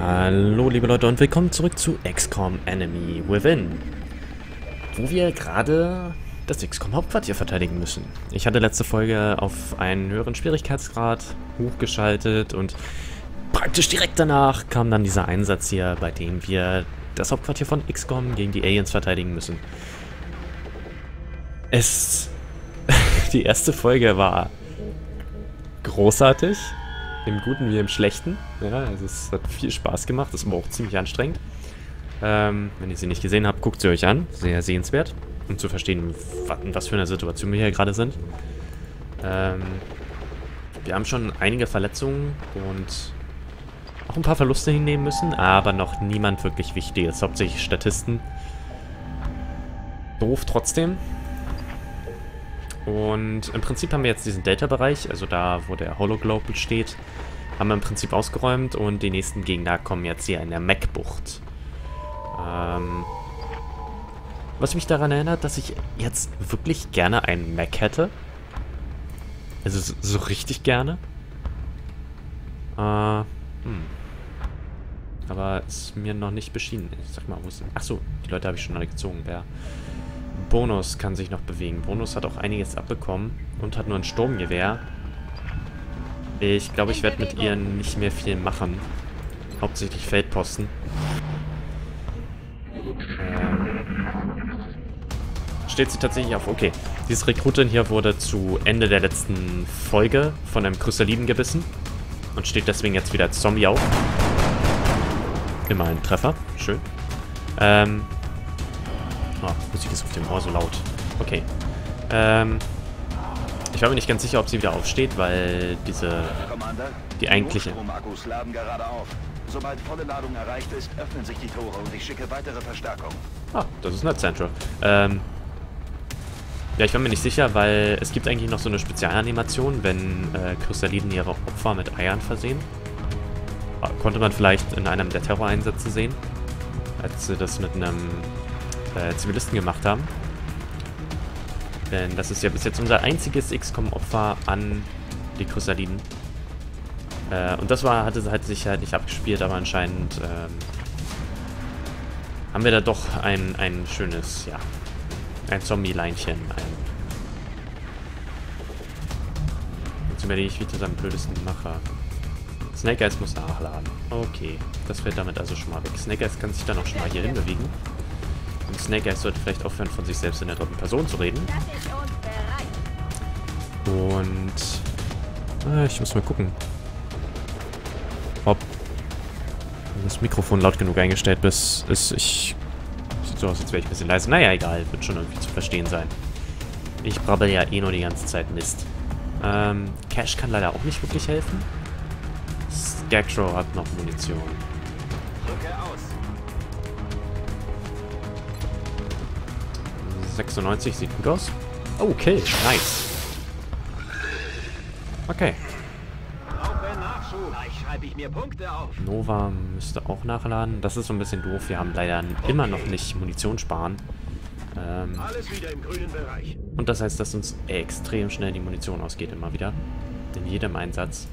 Hallo liebe Leute und willkommen zurück zu XCOM Enemy Within, wo wir gerade das XCOM Hauptquartier verteidigen müssen. Ich hatte letzte Folge auf einen höheren Schwierigkeitsgrad hochgeschaltet und praktisch direkt danach kam dann dieser Einsatz hier, bei dem wir das Hauptquartier von XCOM gegen die Aliens verteidigen müssen. Die erste Folge war großartig, im Guten wie im Schlechten. Ja, also es hat viel Spaß gemacht, das war auch ziemlich anstrengend. Wenn ihr sie nicht gesehen habt, guckt sie euch an, sehr sehenswert, um zu verstehen, was für eine Situation wir hier gerade sind. Wir haben schon einige Verletzungen und auch ein paar Verluste hinnehmen müssen, aber noch niemand wirklich Wichtiges, hauptsächlich Statisten. Doof trotzdem. Und im Prinzip haben wir jetzt diesen Delta-Bereich, also da, wo der Hologlobe steht, haben wir im Prinzip ausgeräumt und die nächsten Gegner kommen jetzt hier in der Mech-Bucht. Was mich daran erinnert, dass ich jetzt wirklich gerne einen Mech hätte. Also so richtig gerne. Aber ist mir noch nicht beschieden. Ich sag mal, wo ist denn? Achso, die Leute habe ich schon alle gezogen, ja. Bonus kann sich noch bewegen. Bonus hat auch einiges abbekommen und hat nur ein Sturmgewehr. Ich glaube, ich werde mit ihr nicht mehr viel machen. Hauptsächlich Feldposten. Steht sie tatsächlich auf? Okay. Dieses Rekrutin hier wurde zu Ende der letzten Folge von einem Chrysaliden gebissen und steht deswegen jetzt wieder als Zombie auf. Immer ein Treffer. Schön. Oh, Musik ist auf dem Ohr so laut. Okay. Ich war mir nicht ganz sicher, ob sie wieder aufsteht, weil die eigentliche... Hochstrom-Akkus laden gerade auf. Sobald volle Ladung erreicht ist, öffnen sich die Tore und ich schicke weitere Verstärkung. Ah, das ist eine Central. Ja, ich war mir nicht sicher, weil es gibt eigentlich noch so eine Spezialanimation, wenn Chrysaliden ihre Opfer mit Eiern versehen. Konnte man vielleicht in einem der Terroreinsätze sehen, als sie das mit einem... Zivilisten gemacht haben. Denn das ist ja bis jetzt unser einziges XCOM-Opfer an die Chrysaliden. Und das hat sich halt nicht abgespielt, aber anscheinend haben wir da doch ein schönes, ja, ein Zombie-Leinchen. Jetzt überlege ich, wie ich das am blödesten mache. Snake Eyes muss nachladen. Okay, das fällt damit also schon mal weg. Snake Eyes kann sich dann auch schon mal hier hinbewegen. Und Snake Eyes sollte vielleicht aufhören, von sich selbst in der dritten Person zu reden. Und... ich muss mal gucken, ob das Mikrofon laut genug eingestellt ist. Sieht so aus, als wäre ich ein bisschen leise. Naja, egal. Wird schon irgendwie zu verstehen sein. Ich brabbel ja eh nur die ganze Zeit Mist. Cash kann leider auch nicht wirklich helfen. Scarecrow hat noch Munition. Drücke aus. 96 sieht gut aus. Okay, nice. Okay. Nova müsste auch nachladen. Das ist so ein bisschen doof. Wir haben leider immer noch nicht Munition sparen. Und das heißt, dass uns extrem schnell die Munition ausgeht immer wieder. In jedem Einsatz.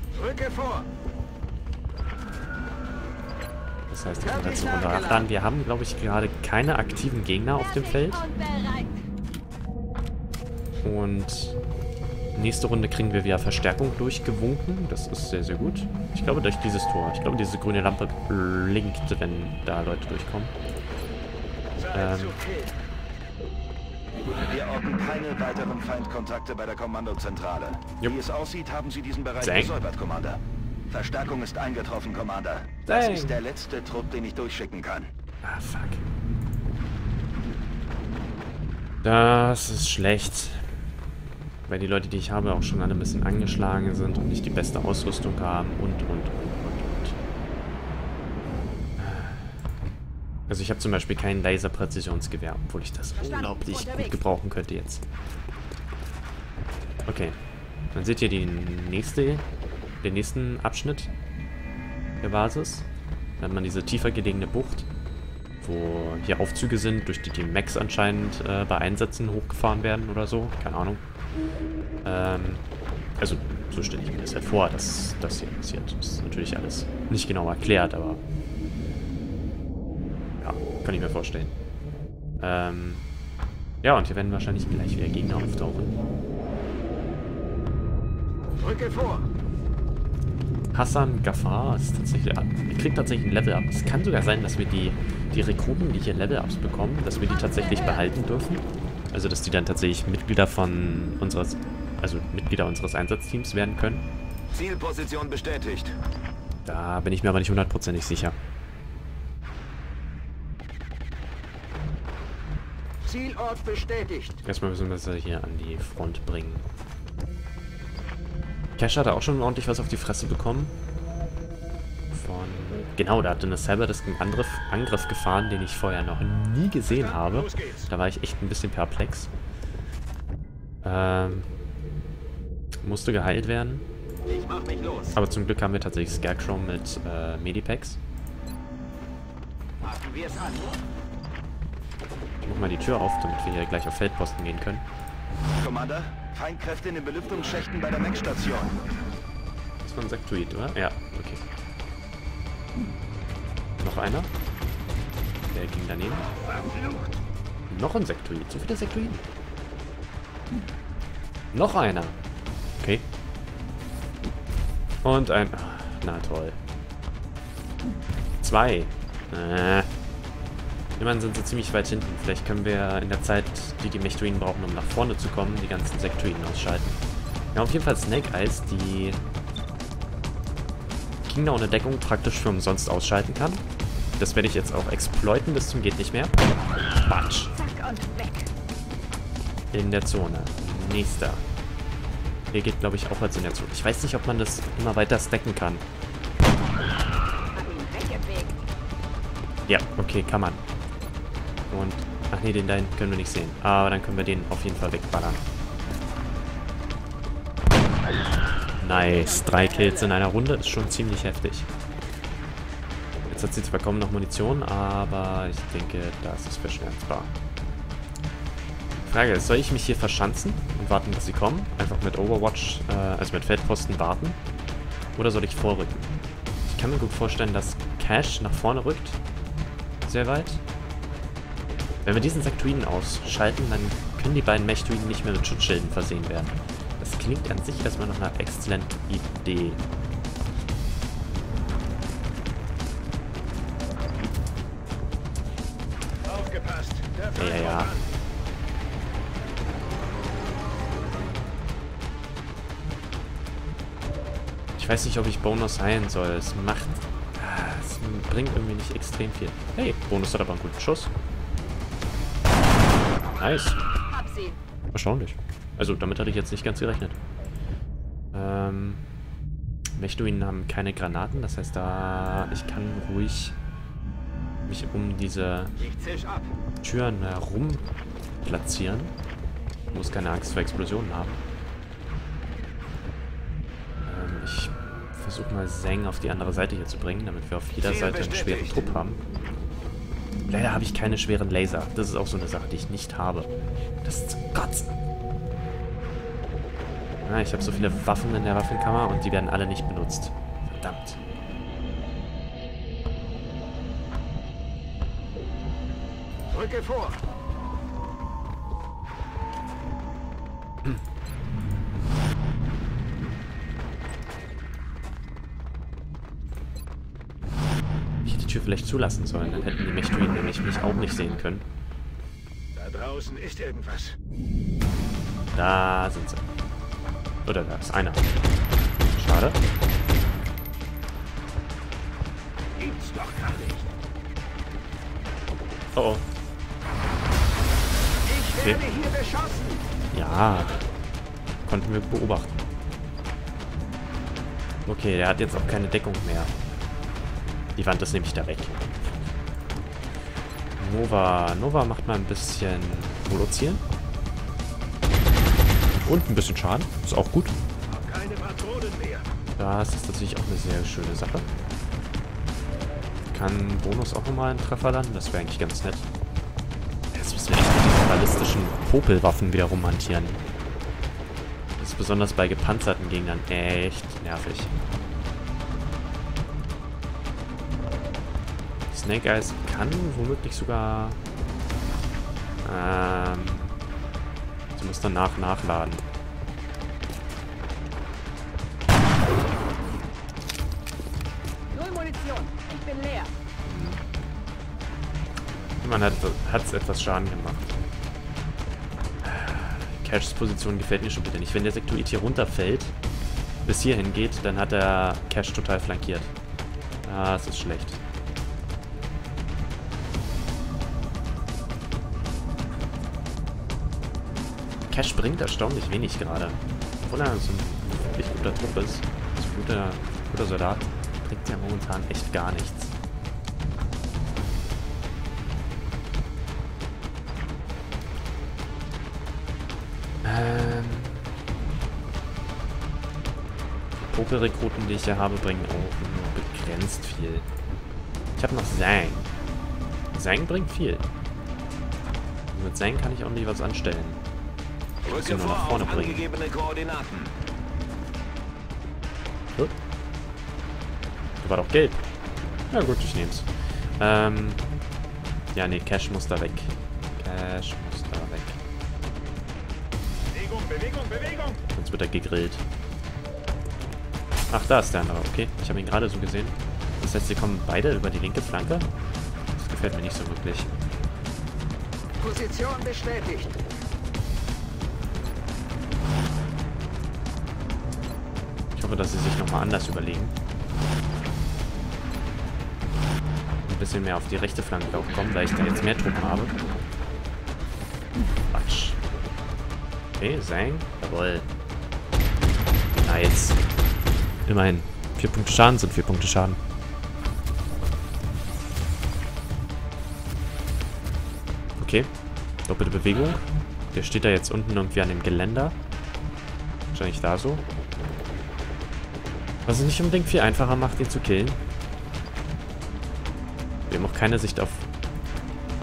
Das heißt, ich bin dazu runterladen. Wir haben, glaube ich, gerade keine aktiven Gegner auf dem Feld. Und nächste Runde kriegen wir wieder Verstärkung durchgewunken. Das ist sehr, sehr gut. Ich glaube, durch dieses Tor. Ich glaube, diese grüne Lampe blinkt, wenn da Leute durchkommen. Wir orten keine weiteren Feindkontakte bei der Kommandozentrale. Wie es aussieht, haben Sie diesen Bereich gesäubert, Commander. Verstärkung ist eingetroffen, Commander. Das ist der letzte Trupp, den ich durchschicken kann. Ah, fuck. Das ist schlecht. Weil die Leute, die ich habe, auch schon alle ein bisschen angeschlagen sind und nicht die beste Ausrüstung haben und. Also ich habe zum Beispiel kein Laser-Präzisionsgewehr, obwohl ich das unglaublich gut gebrauchen könnte jetzt. Okay. Dann seht ihr den nächsten Abschnitt der Basis. Da hat man diese tiefer gelegene Bucht, wo hier Aufzüge sind, durch die die Mechs anscheinend bei Einsätzen hochgefahren werden oder so. Keine Ahnung. Also, so stelle ich mir das halt vor, dass das hier passiert. Das ist natürlich alles nicht genau erklärt, aber kann ich mir vorstellen. Ja, und hier werden wahrscheinlich gleich wieder Gegner auftauchen. Rücke vor! Hassan Ghaffar ist tatsächlich er kriegt tatsächlich ein Level-Up. Es kann sogar sein, dass wir die Rekruten, die hier Level-Ups bekommen, dass wir die tatsächlich behalten dürfen. Also, dass die dann tatsächlich Mitglieder von unseres, also Mitglieder unseres Einsatzteams werden können. Zielposition bestätigt. Da bin ich mir aber nicht hundertprozentig sicher. Zielort bestätigt. Erstmal müssen wir das hier an die Front bringen. Cash hat auch schon ordentlich was auf die Fresse bekommen. Genau, da hatte eine Cyberdisk einen Angriff gefahren, den ich vorher noch nie gesehen habe. Da war ich echt ein bisschen perplex. Musste geheilt werden. Ich mach mich los. Aber zum Glück haben wir tatsächlich Scarecrow mit Medipacks. Ich mach mal die Tür auf, damit wir hier gleich auf Feldposten gehen können. Commander, Feindkräfte in den Belüftungsschächten bei der Mech-Station. Das war ein Sektoid, oder? Ja, okay. Noch einer. Der ging daneben. Noch ein Sektoid. So viele Sektoiden. Noch einer. Okay. Und ein... Na toll. Zwei. Immerhin sind sie ziemlich weit hinten. Vielleicht können wir in der Zeit, die Mechtoiden brauchen, um nach vorne zu kommen, die ganzen Sektoiden ausschalten. Ja, auf jeden Fall Snake Eyes, die Gegner ohne Deckung praktisch für umsonst ausschalten kann. Das werde ich jetzt auch exploiten bis zum geht nicht mehr. Batsch. In der Zone. Nächster. Der geht, glaube ich, auch als in der Zone. Ich weiß nicht, ob man das immer weiter stacken kann. Ja, okay, kann man. Und, ach nee, den da hinten können wir nicht sehen. Aber dann können wir den auf jeden Fall wegballern. Nice. 3 Kills in einer Runde ist schon ziemlich heftig. Jetzt hat sie zwar kaum noch Munition, aber ich denke, das ist verschmerzbar. Frage ist, soll ich mich hier verschanzen und warten, bis sie kommen? Einfach mit Overwatch, also mit Feldposten warten? Oder soll ich vorrücken? Ich kann mir gut vorstellen, dass Cash nach vorne rückt. Sehr weit. Wenn wir diesen Sektoiden ausschalten, dann können die beiden Mechtoiden nicht mehr mit Schutzschilden versehen werden. Das klingt an sich erstmal nach einer exzellenten Idee. Aufgepasst. Ja. Ich weiß nicht, ob ich Bonus heilen soll. Es bringt irgendwie nicht extrem viel. Hey, Bonus hat aber einen guten Schuss. Nice. Erstaunlich. Also, damit hatte ich jetzt nicht ganz gerechnet. Mechtoiden haben keine Granaten, das heißt, ich kann ruhig mich um diese Türen herum platzieren. Ich muss keine Angst vor Explosionen haben. Ich versuche mal Zeng auf die andere Seite hier zu bringen, damit wir auf jeder Seite einen schweren Trupp haben. Leider habe ich keine schweren Laser. Das ist auch so eine Sache, die ich nicht habe. Das ist zum Kotzen. Ah, ich habe so viele Waffen in der Waffenkammer und die werden alle nicht benutzt. Verdammt. Rücke vor. Ich hätte die Tür vielleicht zulassen sollen, dann hätten die Mechtoiden nämlich mich auch nicht sehen können. Da draußen ist irgendwas. Da sind sie. Oder da ist einer. Schade. Gibt's doch gar nicht. Oh. Okay. Ja. Konnten wir beobachten. Okay, der hat jetzt auch keine Deckung mehr. Die Wand ist nämlich da weg. Nova macht mal ein bisschen produzieren. Und ein bisschen Schaden. Ist auch gut. Das ist natürlich auch eine sehr schöne Sache. Kann Bonus auch nochmal einen Treffer landen. Das wäre eigentlich ganz nett. Jetzt müssen wir echt mit diesen ballistischen Popelwaffen wieder rumhantieren. Das ist besonders bei gepanzerten Gegnern echt nervig. Das Snake Eyes kann womöglich sogar... sie muss danach nachladen. Null Munition, ich bin leer. Man hat es etwas Schaden gemacht. Cashs Position gefällt mir schon bitte nicht. Wenn der Sektoid hier runterfällt, bis hierhin geht, dann hat er Cash total flankiert. Ah, es ist schlecht. Cash bringt erstaunlich wenig gerade. Obwohl er so ein wirklich guter Trupp ist, so ein guter Soldat, bringt er momentan echt gar nichts. Die Popelrekruten, die ich hier habe, bringen auch nur begrenzt viel. Ich habe noch Zang. Zang bringt viel. Und mit Zang kann ich auch nicht was anstellen. Ich muss ihn nur nach vorne bringen. Gut. Da war doch gelb. Na gut, ich nehm's. Ja, nee, Cash muss da weg. Cash muss da weg. Bewegung, Bewegung! Sonst wird er gegrillt. Ach, da ist der andere. Okay, ich habe ihn gerade so gesehen. Das heißt, sie kommen beide über die linke Flanke? Das gefällt mir nicht so wirklich. Position bestätigt. Ich hoffe, dass sie sich nochmal anders überlegen. Ein bisschen mehr auf die rechte Flanke auch kommen, weil ich da jetzt mehr Truppen habe. Quatsch. Okay, Zang. Jawohl. Nice. Immerhin. 4 Punkte Schaden sind 4 Punkte Schaden. Okay. Doppelte Bewegung. Der steht da jetzt unten irgendwie an dem Geländer. Wahrscheinlich da so. Was es nicht unbedingt viel einfacher macht, ihn zu killen. Wir haben auch keine Sicht auf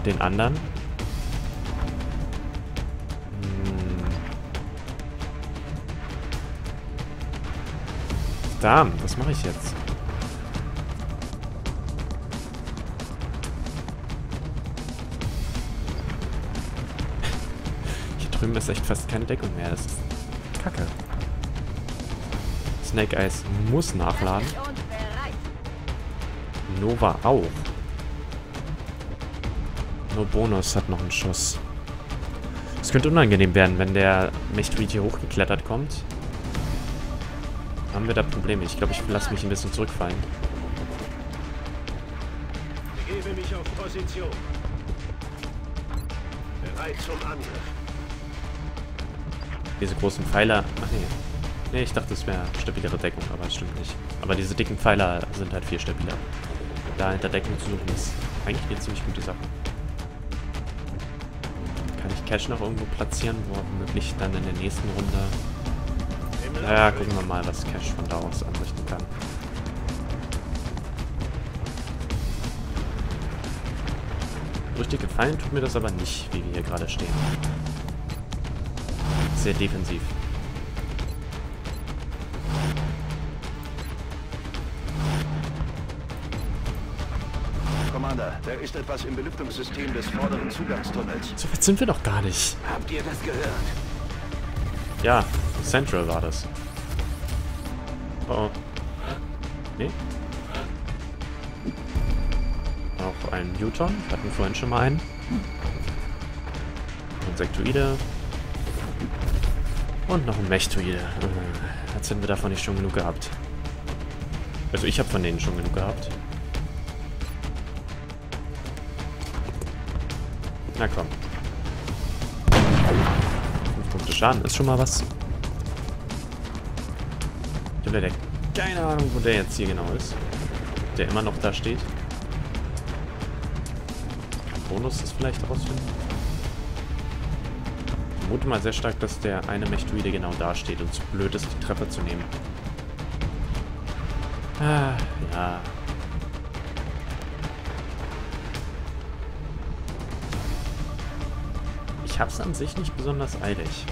den anderen. Was mache ich jetzt? Hier drüben ist echt fast keine Deckung mehr. Das ist Kacke. Snake Eyes muss nachladen. Nova auch. Nur Bonus hat noch einen Schuss. Es könnte unangenehm werden, wenn der Mechtroid hier hochgeklettert kommt. Haben wir da Probleme? Ich glaube, ich lasse mich ein bisschen zurückfallen. Gebe mich auf Position. Bereit zum Angriff. Diese großen Pfeiler. Ach nee. Nee, ich dachte, es wäre stabilere Deckung, aber es stimmt nicht. Aber diese dicken Pfeiler sind halt viel stabiler. Da hinter Deckung zu suchen ist eigentlich eine ziemlich gute Sache. Kann ich Cash noch irgendwo platzieren, womöglich dann in der nächsten Runde. Ja, gucken wir mal, was Cash von da aus anrichten kann. Richtig gefallen tut mir das aber nicht, wie wir hier gerade stehen. Sehr defensiv. Commander, da ist etwas im Belüftungssystem des vorderen Zugangstunnels. So weit sind wir doch gar nicht. Habt ihr das gehört? Ja. Central war das. Oh. Nee. Auch ein Newton. Hatten wir vorhin schon mal einen. Und Sektoide. Und noch ein Mechtoide. Jetzt hätten wir davon nicht schon genug gehabt. Also ich habe von denen schon genug gehabt. Na komm. 5 Punkte Schaden ist schon mal was. Keine Ahnung, wo der jetzt hier genau ist. Der immer noch da steht. Bonus ist vielleicht rausfinden. Ich vermute mal sehr stark, dass der eine Mechtoide genau da steht und es blöd ist, die Treppe zu nehmen. Ah, ja. Ich hab's an sich nicht besonders eilig.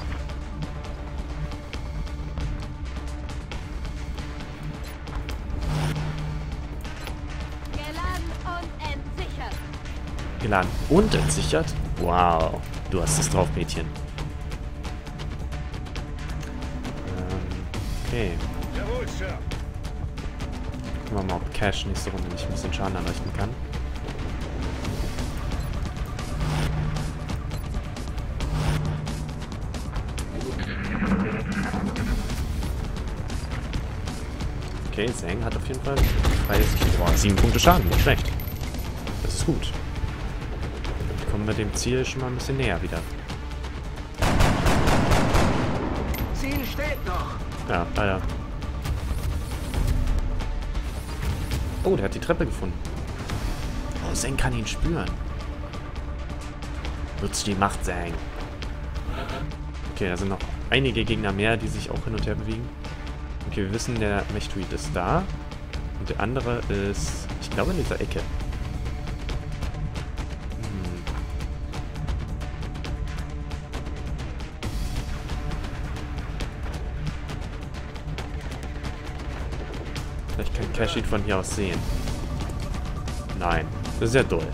geladen und entsichert. Wow, du hast es drauf, Mädchen. Okay. Gucken wir mal, ob Cash nächste Runde nicht ein bisschen Schaden anrichten kann. Okay, Zeng hat auf jeden Fall 7 Punkte Schaden, nicht schlecht. Das ist gut. Dann kommen wir dem Ziel schon mal ein bisschen näher wieder. Ziel steht noch. Ja, Alter. Oh, der hat die Treppe gefunden. Oh, Zeng kann ihn spüren. Nutzt die Macht, Zeng. Okay, da sind noch einige Gegner mehr, die sich auch hin und her bewegen. Okay, wir wissen, der Mechtuid ist da. Und der andere ist, ich glaube, in dieser Ecke. Vielleicht kann Kashyyyk von hier aus sehen. Nein, das ist ja dull.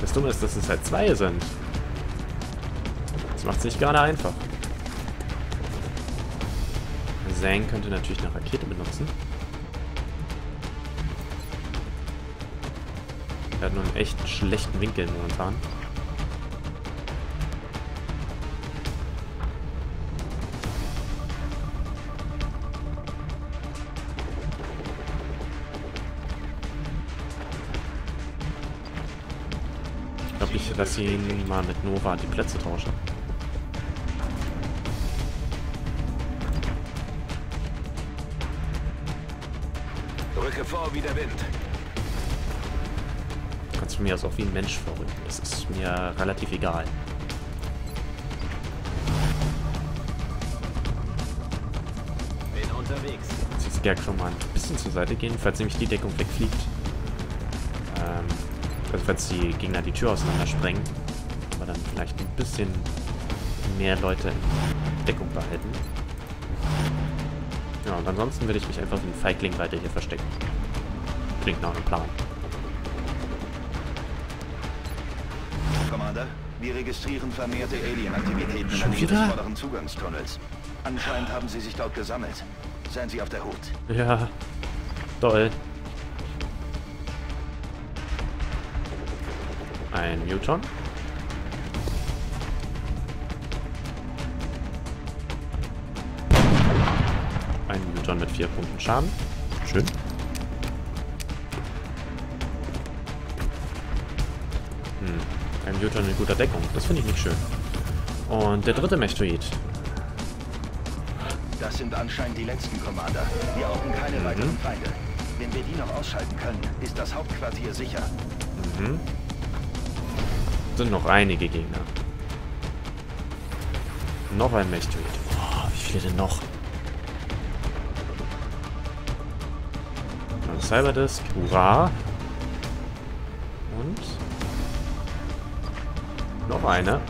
Das Dumme ist, dass es halt 2 sind. Das macht es nicht gerade einfach. Zeng könnte natürlich eine Rakete benutzen. Er hat nur einen echt schlechten Winkel momentan. Ich glaube nicht, dass ich ihn mal mit Nova die Plätze tausche. Vor wie der Wind. Kannst du mir das auch wie ein Mensch vorrücken. Das ist mir relativ egal. Bin unterwegs. Jetzt ist Gag schon mal ein bisschen zur Seite gehen, falls nämlich die Deckung wegfliegt. Also falls die Gegner die Tür auseinander sprengen. Aber dann vielleicht ein bisschen mehr Leute in Deckung behalten. Ja, und ansonsten würde ich mich einfach wie ein Feigling weiter hier verstecken. Klingt nach einem Plan. Commander, wir registrieren vermehrte Alien-Aktivitäten in der Nähe des vorderen Zugangstunnels. Anscheinend haben sie sich dort gesammelt. Seien Sie auf der Hut. Ja, toll. Ein Muton. Ein Muton mit 4 Punkten Schaden. Schön. Ein Muton in guter Deckung. Das finde ich nicht schön. Und der dritte Mechtoid. Das sind anscheinend die letzten, Commander. Wir brauchen keine weiteren Feinde. Wenn wir die noch ausschalten können, ist das Hauptquartier sicher. Mhm. Sind noch einige Gegner. Noch ein Mechtoid. Oh, wie viele denn noch? Cyberdisk, hurra! Und? Noch eine.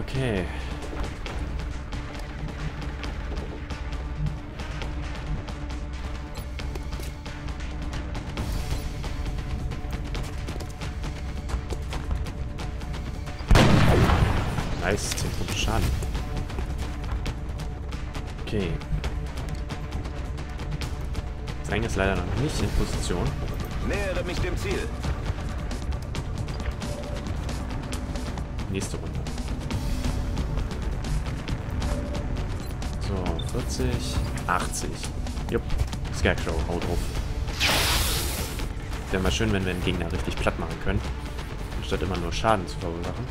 Okay. Nice, 10 Punkte Schaden. Okay. Zeng ist leider noch nicht in Position. Nähere mich dem Ziel. Nächste Runde. So, 40, 80. Jupp, Scarecrow, hau drauf. Wäre mal schön, wenn wir den Gegner richtig platt machen können. Anstatt immer nur Schaden zu verursachen.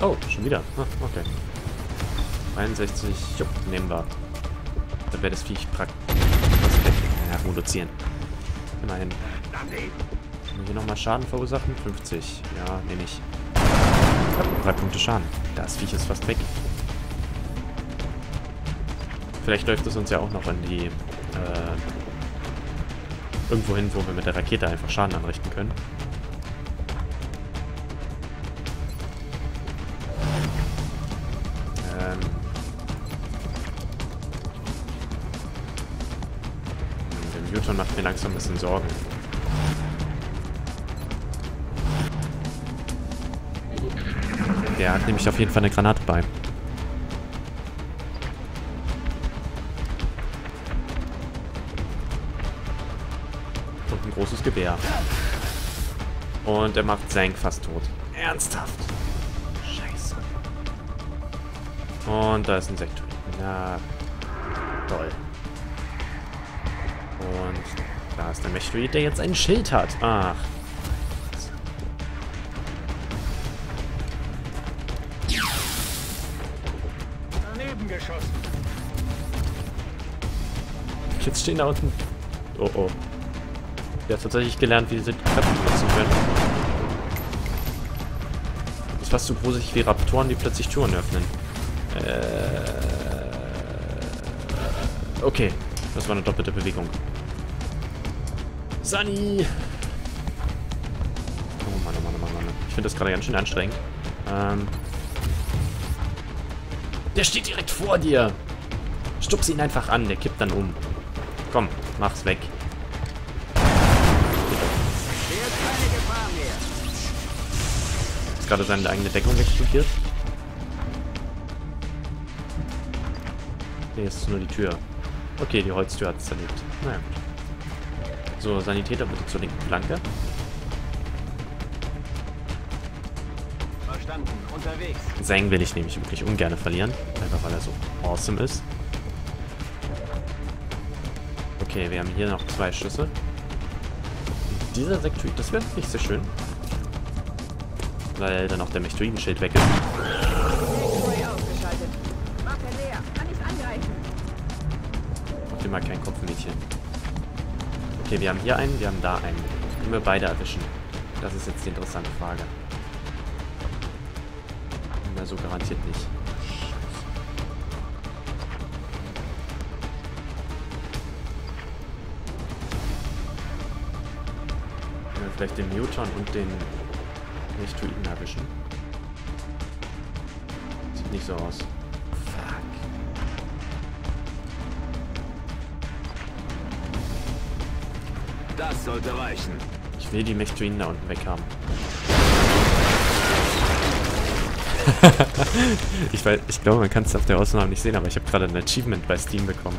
Oh, schon wieder. Ah, okay. 61, jupp, nehmen wir. Dann wäre das Viech praktisch reduzieren. Immerhin. Können wir hier nochmal Schaden verursachen? 50. Ja, nehme ich. 3 Punkte Schaden. Das Viech ist fast weg. Vielleicht läuft es uns ja auch noch in die... irgendwo hin, wo wir mit der Rakete einfach Schaden anrichten können. mir langsam ein bisschen Sorgen. Der hat nämlich auf jeden Fall eine Granate bei. Und ein großes Gewehr. Und er macht Zank fast tot. Ernsthaft? Scheiße. Und da ist ein Sektor. Na, toll. Und da ist der Mechtroid, der jetzt ein Schild hat. Ach. Daneben geschossen. Jetzt stehen da unten. Oh oh. Der hat tatsächlich gelernt, wie diese Treppen nutzen können. Das ist fast so gruselig wie Raptoren, die plötzlich Türen öffnen. Okay, das war eine doppelte Bewegung. Sunny! Oh Mann, oh Mann, oh Mann, oh Mann. Ich finde das gerade ganz schön anstrengend. Der steht direkt vor dir! Stups ihn einfach an, der kippt dann um. Komm, mach's weg. Ist gerade seine eigene Deckung explodiert. Nee, jetzt ist nur die Tür. Okay, die Holztür hat es zerlegt. Naja. So, Sanitäter bitte zur linken Flanke. Verstanden, unterwegs. Zeng will ich nämlich wirklich ungern verlieren. Einfach weil er so awesome ist. Okay, wir haben hier noch zwei Schüsse. Und dieser Sektor, das wäre nicht so schön. Weil dann auch der Mechtroidenschild weg ist. Mal kein Kopfmädchen. Okay, wir haben hier einen, wir haben da einen. Können wir beide erwischen? Das ist jetzt die interessante Frage. Na, so garantiert nicht. Können wir vielleicht den Muton und den Mechtroiden erwischen? Sieht nicht so aus. Das sollte reichen. Ich will die Mechtroiden da unten weg haben. Ich glaube, man kann es auf der Ausnahme nicht sehen, aber ich habe gerade ein Achievement bei Steam bekommen.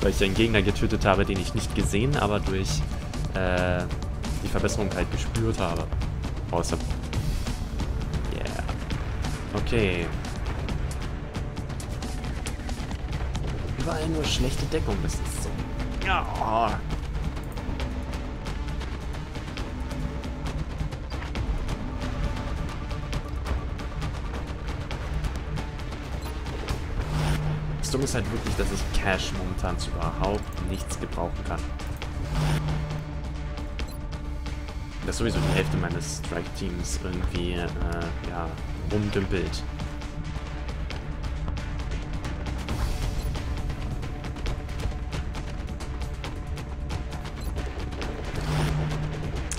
Weil ich einen Gegner getötet habe, den ich nicht gesehen, aber durch die Verbesserung halt gespürt habe. Awesome. Yeah. Okay. Überall nur schlechte Deckung, das ist so. Oh. Das Dumme ist halt wirklich, dass ich Cash momentan zu überhaupt nichts gebrauchen kann. Dass sowieso die Hälfte meines Strike-Teams irgendwie, ja, rumdümpelt.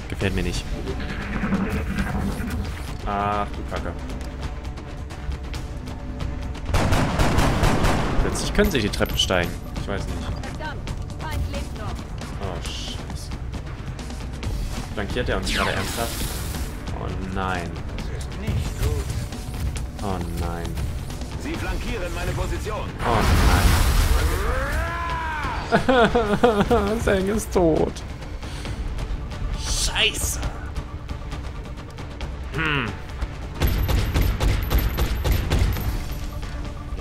Gefällt mir nicht. Ach, du Kacke. Plötzlich können sie die Treppen steigen. Ich weiß nicht. Oh, scheiße. Flankiert er uns gerade ernsthaft? Oh nein. Oh nein. Sie flankieren meine Position. Oh nein. Zeng ist tot. Scheiße. Hm.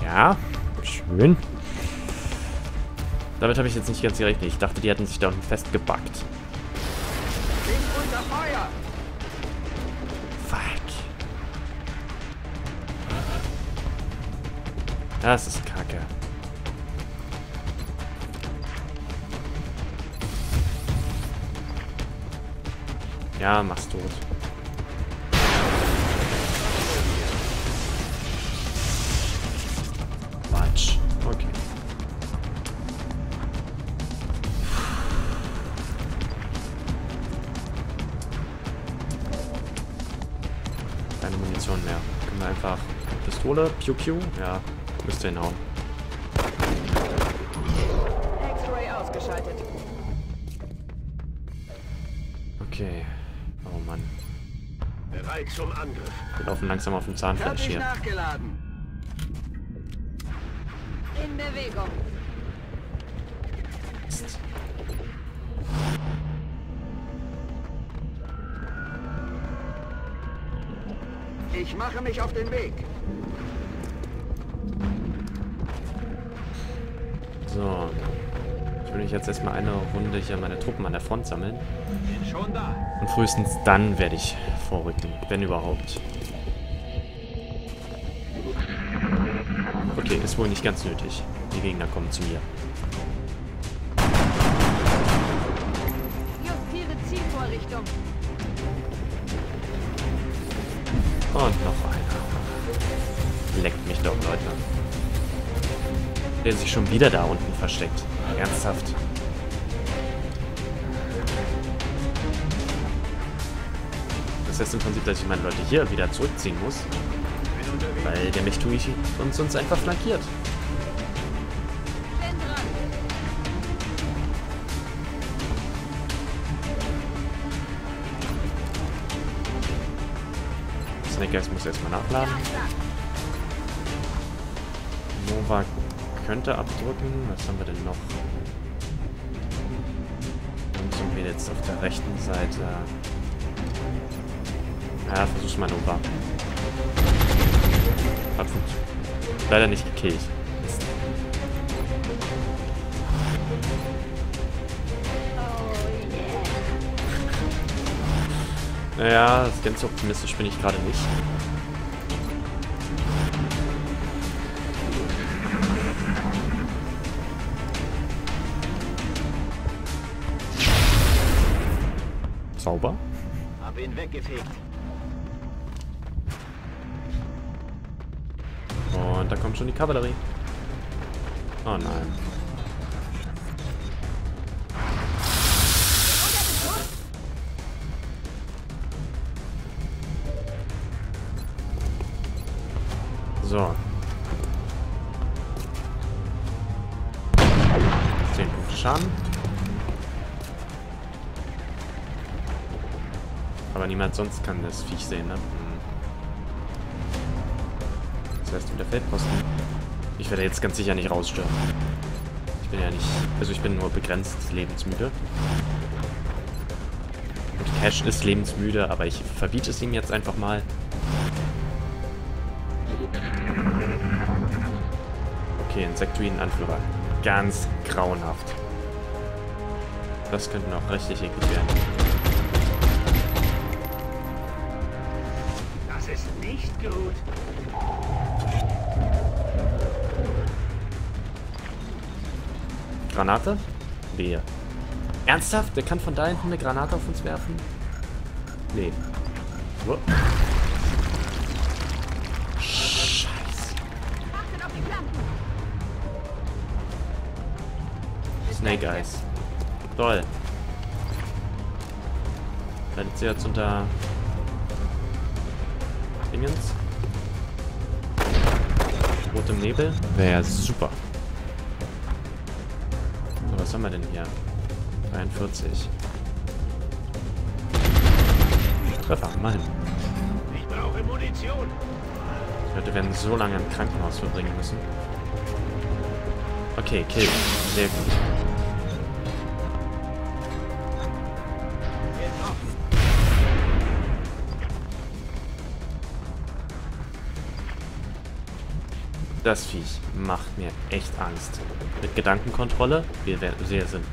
Ja. Schön. Damit habe ich jetzt nicht ganz gerechnet. Ich dachte, die hätten sich da unten festgebackt. Fuck. Das ist Kacke. Ja, mach's tot. Okay. Keine Munition mehr. Können wir einfach Pistole, Piu Piu, ja, müsste hinhauen. X-Ray ausgeschaltet. Okay. Oh Mann. Bereit zum Angriff. Wir laufen langsam auf dem Zahnfleisch hier. Nachgeladen. In Bewegung. Mist. Ich mache mich auf den Weg. So. Ich will jetzt erstmal eine Runde hier meine Truppen an der Front sammeln. Bin schon da. Und frühestens dann werde ich vorrücken, wenn überhaupt. Okay, ist wohl nicht ganz nötig. Die Gegner kommen zu mir. Justiere Zielvorrichtung. Und noch einer. Leckt mich doch, Leute. Der sich schon wieder da unten versteckt. Ernsthaft. Das heißt im Prinzip, dass ich meine Leute hier wieder zurückziehen muss. Weil der Mechtui uns einfach flankiert. Snackers muss erstmal nachladen. Nova könnte abdrücken. Was haben wir denn noch? Dann sind wir jetzt auf der rechten Seite. Ja, versuch's mal Nova. Hat funktioniert. Leider nicht gekillt. Naja, ganz optimistisch bin ich gerade nicht. Sauber. Hab ihn weggefegt. Und da kommt schon die Kavallerie. Oh nein. So. 10 Punkte Schaden. Aber niemand sonst kann das Viech sehen, ne? Das heißt, wieder Feldposten. Ich werde jetzt ganz sicher nicht rausstürmen. Ich bin ja nicht... Also ich bin nur begrenzt lebensmüde. Und Cash ist lebensmüde, aber ich verbiete es ihm jetzt einfach mal. Okay, Insektuinen-Anführer. Ganz grauenhaft. Das könnte noch richtig eklig werden. Das ist nicht gut. Granate? Wehe. Ernsthaft? Der kann von da hinten eine Granate auf uns werfen? Nee. Uah. Scheiße. Snake Eyes. Toll. Leidet sie jetzt unter... Minions? Rot im Nebel? Wäre super. Was haben wir denn hier? 43. Treffer, Mann. Ich brauche Munition. Die Leute werden so lange im Krankenhaus verbringen müssen. Okay, kill. Sehr gut. Das Viech macht mir echt Angst. Mit Gedankenkontrolle, wir sind.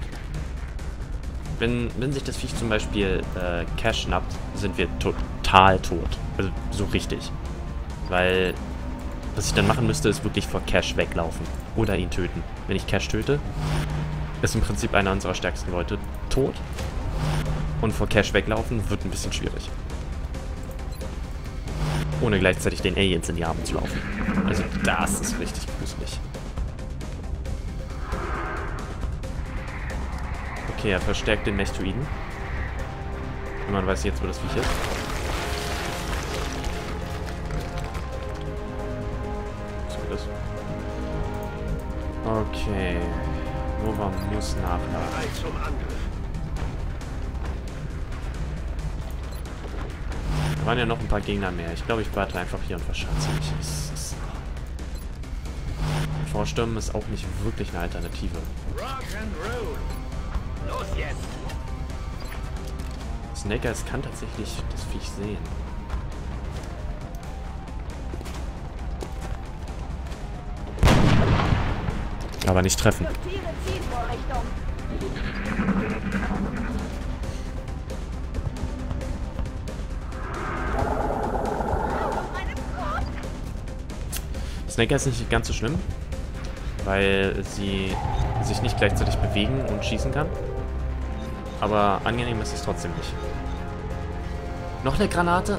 Wenn sich das Viech zum Beispiel Cash schnappt, sind wir total tot. Also so richtig. Weil, was ich dann machen müsste, ist wirklich vor Cash weglaufen. Oder ihn töten. Wenn ich Cash töte, ist im Prinzip einer unserer stärksten Leute tot. Und vor Cash weglaufen wird ein bisschen schwierig. Ohne gleichzeitig den Aliens in die Arme zu laufen. Also das ist richtig gruselig. Okay, er verstärkt den Mechtoiden. Wenn man weiß jetzt, wo das Viech ist. Was war das? Okay. Nova muss nachladen. Da waren ja noch ein paar Gegner mehr. Ich glaube, ich warte einfach hier und verschanze mich. Vorstürmen ist auch nicht wirklich eine Alternative. Los jetzt! Snakers kann tatsächlich das Viech sehen. Aber nicht treffen. Snaker ist nicht ganz so schlimm, weil sie sich nicht gleichzeitig bewegen und schießen kann. Aber angenehm ist es trotzdem nicht. Noch eine Granate?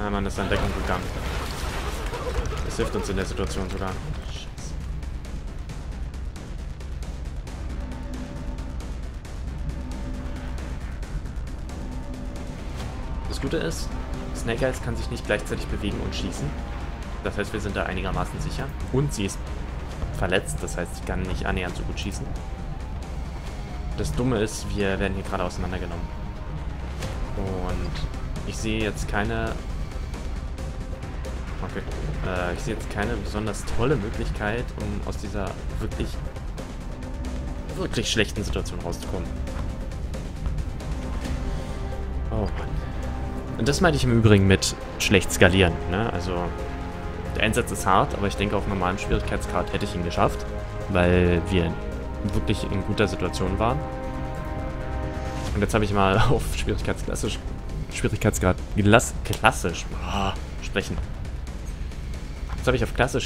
Ah, man ist an Deckung gegangen. Das hilft uns in der Situation sogar. Das Gute ist, Snake Eyes kann sich nicht gleichzeitig bewegen und schießen. Das heißt, wir sind da einigermaßen sicher. Und sie ist verletzt, das heißt, sie kann nicht annähernd so gut schießen. Das Dumme ist, wir werden hier gerade auseinandergenommen. Und ich sehe jetzt keine... Okay. Ich sehe jetzt keine besonders tolle Möglichkeit, um aus dieser wirklich schlechten Situation rauszukommen. Oh Mann. Und das meinte ich im Übrigen mit schlecht skalieren, ne? Also, der Einsatz ist hart, aber ich denke, auf normalem Schwierigkeitsgrad hätte ich ihn geschafft, weil wir wirklich in guter Situation waren. Und jetzt habe ich mal auf klassisch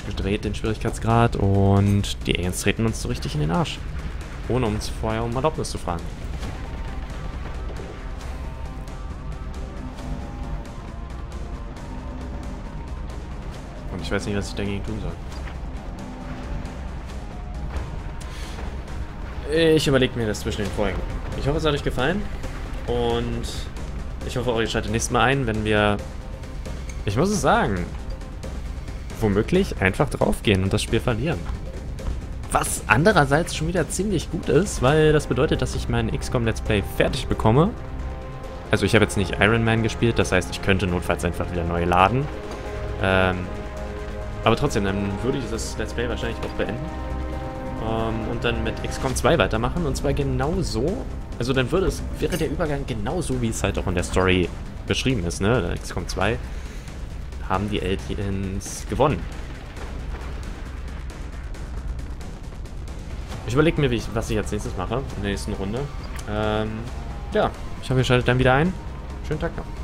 gedreht, den Schwierigkeitsgrad, und die Aliens treten uns so richtig in den Arsch. Ohne uns vorher um Erlaubnis zu fragen. Und ich weiß nicht, was ich dagegen tun soll. Ich überlege mir das zwischen den Folgen. Ich hoffe, es hat euch gefallen. Und ich hoffe, ihr schaltet nächstes Mal ein, wenn wir... Ich muss es sagen... womöglich einfach draufgehen und das Spiel verlieren. Was andererseits schon wieder ziemlich gut ist, weil das bedeutet, dass ich meinen XCOM Let's Play fertig bekomme. Also ich habe jetzt nicht Iron Man gespielt, das heißt, ich könnte notfalls einfach wieder neu laden. Aber trotzdem, dann würde ich das Let's Play wahrscheinlich auch beenden. Und dann mit XCOM 2 weitermachen, und zwar genauso, also dann wäre der Übergang genauso, wie es halt auch in der Story beschrieben ist, ne? XCOM 2 haben die Aliens gewonnen. Ich überlege mir, was ich als nächstes mache in der nächsten Runde. Ja, ich hoffe, ihr schaltet dann wieder ein. Schönen Tag noch.